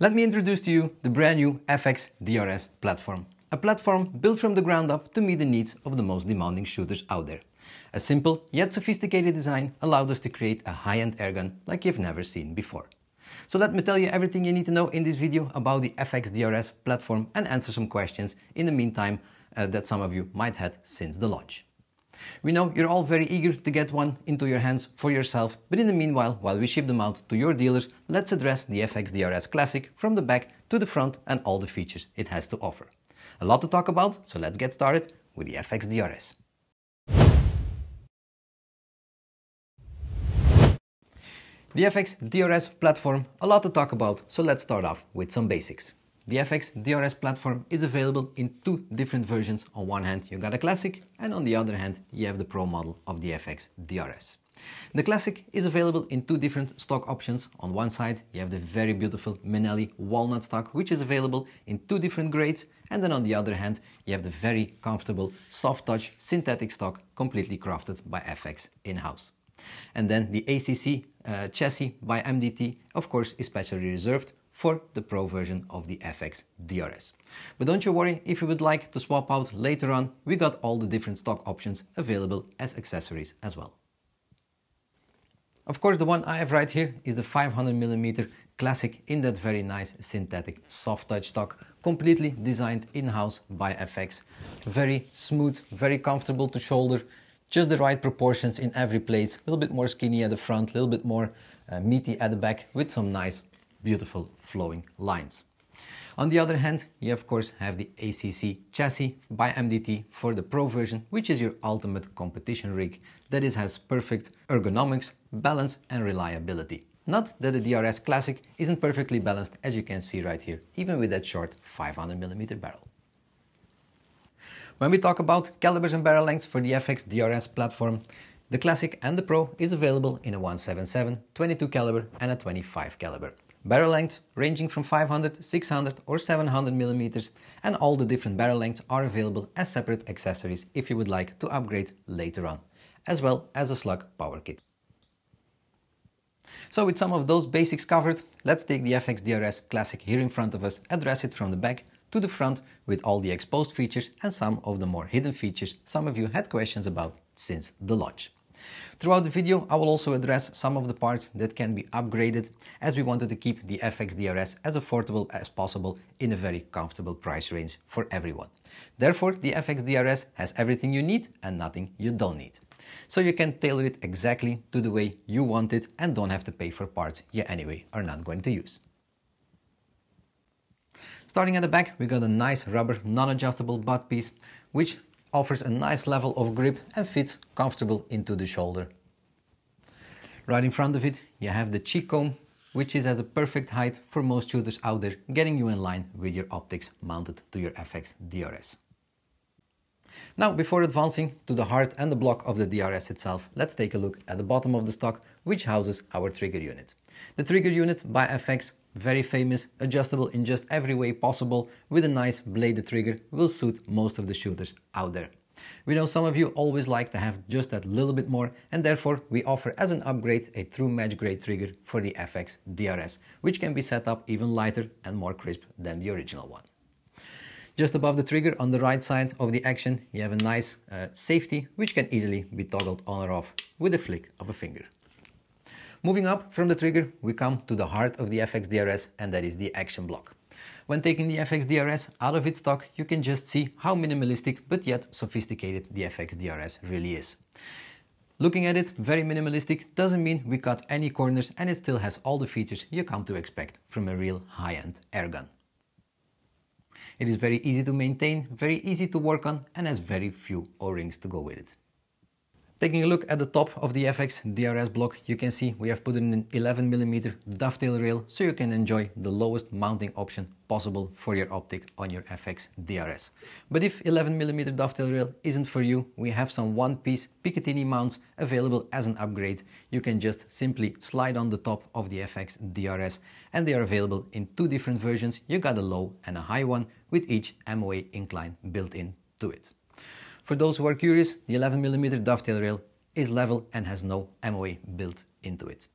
let me introduce to you the brand new FX DRS platform. A platform built from the ground up to meet the needs of the most demanding shooters out there. A simple yet sophisticated design allowed us to create a high-end airgun like you've never seen before. So let me tell you everything you need to know in this video about the FX DRS platform and answer some questions in the meantime that some of you might have since the launch. We know you're all very eager to get one into your hands for yourself, but in the meanwhile, while we ship them out to your dealers, let's address the FX DRS Classic from the back to the front and all the features it has to offer. A lot to talk about, so let's get started with the FX DRS. The FX DRS platform, a lot to talk about, so let's start off with some basics. The FX DRS platform is available in two different versions. On one hand, you got a Classic, and on the other hand, you have the Pro model of the FX DRS. The Classic is available in two different stock options. On one side, you have the very beautiful Minelli walnut stock, which is available in two different grades. And then on the other hand, you have the very comfortable soft touch synthetic stock, completely crafted by FX in-house. And then the ACC chassis by MDT, of course, is specially reserved for the Pro version of the FX DRS. But don't you worry, if you would like to swap out later on, we got all the different stock options available as accessories as well. Of course, the one I have right here is the 500mm Classic in that very nice synthetic soft touch stock, completely designed in-house by FX. Very smooth, very comfortable to shoulder, just the right proportions in every place. A little bit more skinny at the front, a little bit more meaty at the back, with some nice, beautiful flowing lines. On the other hand, you of course have the ACC chassis by MDT for the Pro version, which is your ultimate competition rig that has perfect ergonomics, balance and reliability. Not that the DRS Classic isn't perfectly balanced, as you can see right here, even with that short 500mm barrel. When we talk about calibers and barrel lengths for the FX DRS platform, the Classic and the Pro is available in a 177, 22 caliber and a 25 caliber. Barrel lengths ranging from 500, 600 or 700 millimeters, and all the different barrel lengths are available as separate accessories if you would like to upgrade later on, as well as a slug power kit. So with some of those basics covered, let's take the FX DRS Classic here in front of us, address it from the back to the front with all the exposed features and some of the more hidden features some of you had questions about since the launch. Throughout the video, I will also address some of the parts that can be upgraded, as we wanted to keep the FX DRS as affordable as possible in a very comfortable price range for everyone. Therefore, the FX DRS has everything you need and nothing you don't need. So you can tailor it exactly to the way you want it and don't have to pay for parts you anyway are not going to use. Starting at the back, we got a nice rubber non-adjustable butt piece, which offers a nice level of grip and fits comfortable into the shoulder. Right in front of it, you have the cheek comb, which is at a perfect height for most shooters out there, getting you in line with your optics mounted to your FX DRS. Now, before advancing to the heart and the block of the DRS itself, let's take a look at the bottom of the stock, which houses our trigger unit. The trigger unit by FX, very famous, adjustable in just every way possible, with a nice bladed trigger, will suit most of the shooters out there. We know some of you always like to have just that little bit more, and therefore we offer as an upgrade a true match grade trigger for the FX DRS, which can be set up even lighter and more crisp than the original one. Just above the trigger on the right side of the action, you have a nice safety, which can easily be toggled on or off with a flick of a finger. Moving up from the trigger, we come to the heart of the FX DRS, and that is the action block. When taking the FX DRS out of its stock, you can just see how minimalistic but yet sophisticated the FX DRS really is. Looking at it, very minimalistic doesn't mean we cut any corners, and it still has all the features you come to expect from a real high-end airgun. It is very easy to maintain, very easy to work on, and has very few O-rings to go with it. Taking a look at the top of the FX DRS block, you can see we have put in an 11mm dovetail rail, so you can enjoy the lowest mounting option possible for your optic on your FX DRS. But if 11mm dovetail rail isn't for you, we have some one-piece Picatinny mounts available as an upgrade. You can just simply slide on the top of the FX DRS, and they are available in two different versions. You got a low and a high one, with each MOA incline built in to it. For those who are curious, the 11mm dovetail rail is level and has no MOA built into it.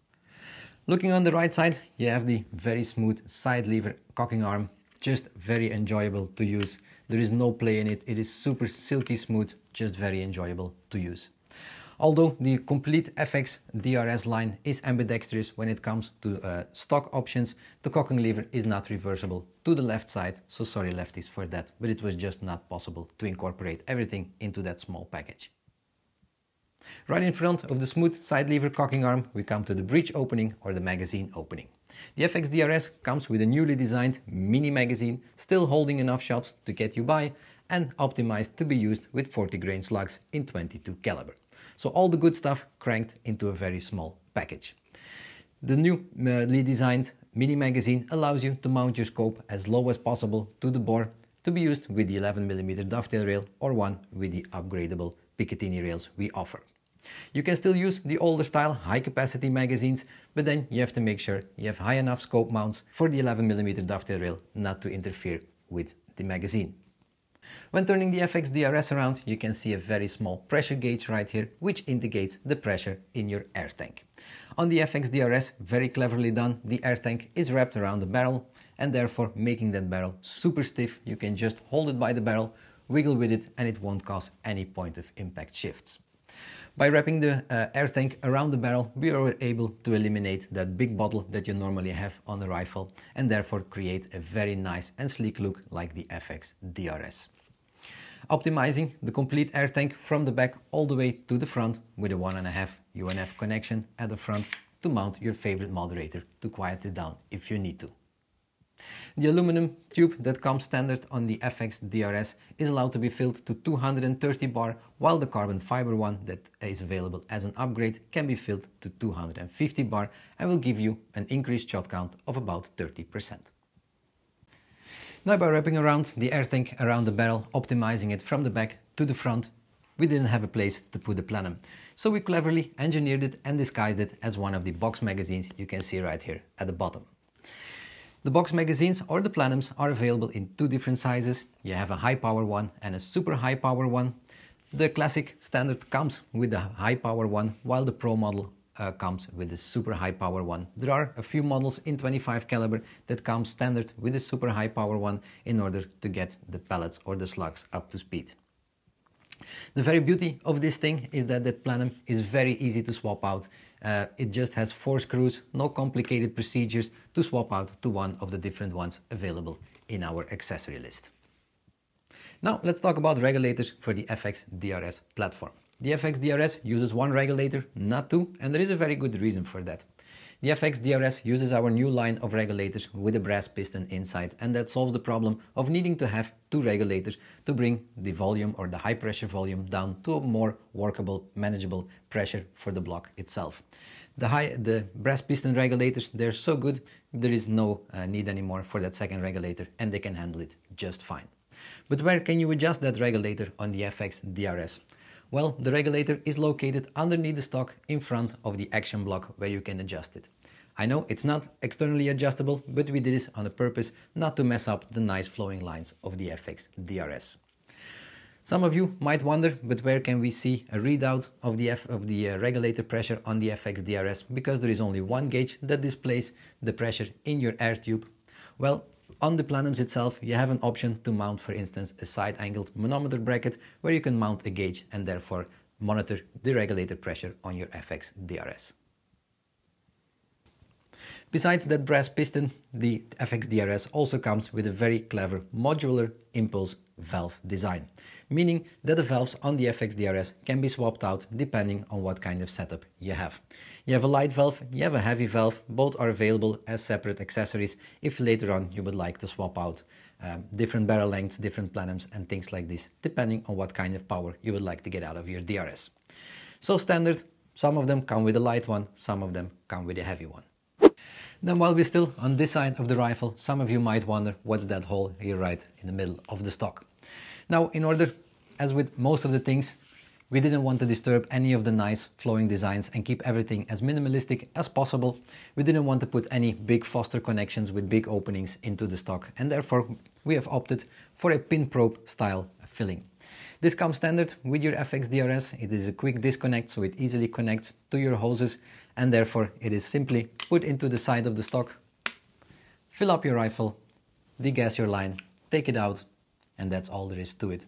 Looking on the right side, you have the very smooth side lever cocking arm, just very enjoyable to use. There is no play in it, it is super silky smooth, just very enjoyable to use. Although the complete FX DRS line is ambidextrous when it comes to stock options, the cocking lever is not reversible to the left side, so sorry lefties for that, but it was just not possible to incorporate everything into that small package. Right in front of the smooth side lever cocking arm, we come to the breech opening or the magazine opening. The FX DRS comes with a newly designed mini magazine, still holding enough shots to get you by and optimized to be used with 40 grain slugs in .22 caliber. So all the good stuff cranked into a very small package. The newly designed mini magazine allows you to mount your scope as low as possible to the bore to be used with the 11mm dovetail rail or one with the upgradable Picatinny rails we offer. You can still use the older style high capacity magazines, but then you have to make sure you have high enough scope mounts for the 11mm dovetail rail not to interfere with the magazine. When turning the FX DRS around, you can see a very small pressure gauge right here, which indicates the pressure in your air tank. On the FX DRS, very cleverly done, the air tank is wrapped around the barrel and therefore making that barrel super stiff. You can just hold it by the barrel, wiggle with it, and it won't cause any point of impact shifts. By wrapping the air tank around the barrel, we are able to eliminate that big bottle that you normally have on a rifle and therefore create a very nice and sleek look like the FX DRS. Optimizing the complete air tank from the back all the way to the front with a 1.5 UNF connection at the front to mount your favorite moderator to quiet it down if you need to. The aluminum tube that comes standard on the FX DRS is allowed to be filled to 230 bar, while the carbon fiber one that is available as an upgrade can be filled to 250 bar and will give you an increased shot count of about 30%. Now, by wrapping around the air tank around the barrel, optimizing it from the back to the front, we didn't have a place to put the plenum. So we cleverly engineered it and disguised it as one of the box magazines you can see right here at the bottom. The box magazines or the plenums are available in two different sizes. You have a high power one and a super high power one. The classic standard comes with the high power one, while the pro model comes with the super high power one. There are a few models in .25 caliber that come standard with the super high power one in order to get the pellets or the slugs up to speed. The very beauty of this thing is that that plenum is very easy to swap out. It just has 4 screws, no complicated procedures to swap out to one of the different ones available in our accessory list. Now let's talk about regulators for the FX DRS platform. The FX DRS uses one regulator, not two, and there is a very good reason for that. The FX DRS uses our new line of regulators with a brass piston inside, and that solves the problem of needing to have two regulators to bring the volume or the high pressure volume down to a more workable, manageable pressure for the block itself. The brass piston regulators, they're so good, there is no need anymore for that second regulator, and they can handle it just fine. But where can you adjust that regulator on the FX DRS? Well, the regulator is located underneath the stock in front of the action block where you can adjust it. I know it's not externally adjustable, but we did this on a purpose not to mess up the nice flowing lines of the FX DRS. Some of you might wonder, but where can we see a readout of the regulator pressure on the FX DRS? Because there is only one gauge that displays the pressure in your air tube. Well, on the plenums itself, you have an option to mount, for instance, a side-angled manometer bracket where you can mount a gauge and therefore monitor the regulator pressure on your FX DRS. Besides that brass piston, the FX DRS also comes with a very clever modular impulse valve design, meaning that the valves on the FX DRS can be swapped out depending on what kind of setup you have. You have a light valve, you have a heavy valve, both are available as separate accessories if later on you would like to swap out different barrel lengths, different plenums and things like this, depending on what kind of power you would like to get out of your DRS. So standard, some of them come with a light one, some of them come with a heavy one. Then while we're still on this side of the rifle, some of you might wonder what's that hole here right in the middle of the stock. Now, in order, as with most of the things, we didn't want to disturb any of the nice flowing designs and keep everything as minimalistic as possible. We didn't want to put any big Foster connections with big openings into the stock, and therefore we have opted for a pin probe style filling. This comes standard with your FX DRS. It is a quick disconnect, so it easily connects to your hoses and therefore it is simply put into the side of the stock, fill up your rifle, degas your line, take it out, and that's all there is to it.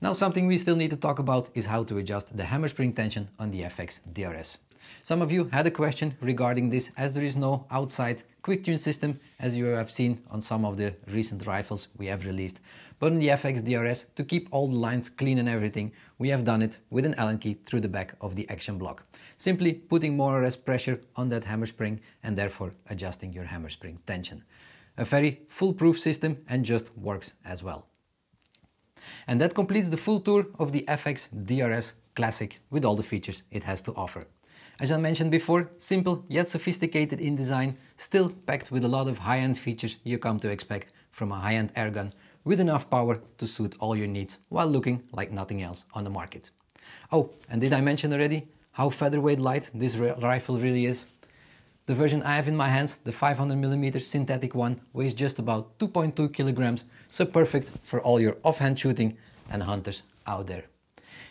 Now something we still need to talk about is how to adjust the hammer spring tension on the FX DRS. Some of you had a question regarding this, as there is no outside quick tune system, as you have seen on some of the recent rifles we have released. But on the FX DRS, to keep all the lines clean and everything, we have done it with an Allen key through the back of the action block, simply putting more or less pressure on that hammer spring and therefore adjusting your hammer spring tension. A very foolproof system and just works as well. And that completes the full tour of the FX DRS Classic with all the features it has to offer. As I mentioned before, simple yet sophisticated in design, still packed with a lot of high-end features you come to expect from a high-end airgun, with enough power to suit all your needs while looking like nothing else on the market. Oh, and did I mention already how featherweight light this rifle really is? The version I have in my hands, the 500mm synthetic one, weighs just about 2.2 kilograms, so perfect for all your offhand shooting and hunters out there.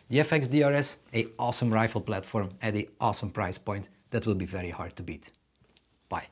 The FX DRS, an awesome rifle platform at an awesome price point that will be very hard to beat. Bye.